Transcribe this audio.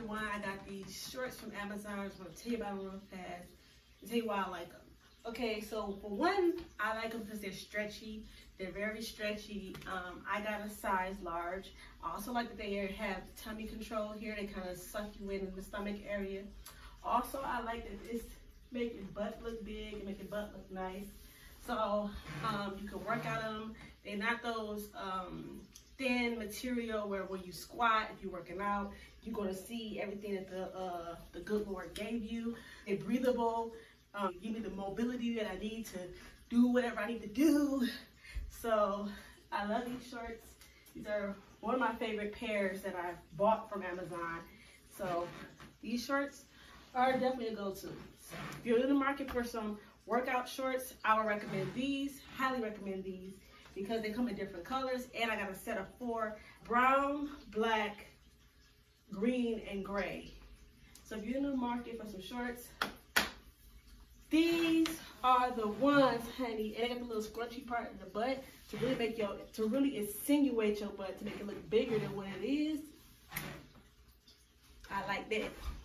you why I got these shorts from Amazon. I'm going to tell you about them real fast. I'll tell you why I like them. Okay, so for one, I like them because they're stretchy. They're very stretchy. I got a size large. I also like that they have tummy control here. They kind of suck you in the stomach area. Also, I like that it's making butt look big and making butt look nice. So you can work out of them. They're not those thin material where when you squat, if you're working out, you're going to see everything that the good Lord gave you. They're breathable. Give me the mobility that I need to do whatever I need to do. So I love these shorts. These are one of my favorite pairs that I bought from Amazon. So these shorts are definitely a go-to. If you're in the market for some workout shorts, I would recommend these. Highly recommend these because they come in different colors. And I got a set of 4: brown, black, green, and gray. So if you're in the market for some shorts, these are the ones, honey. And they got the little scrunchy part in the butt to really make your, to really insinuate your butt, to make it look bigger than what it is. I like that.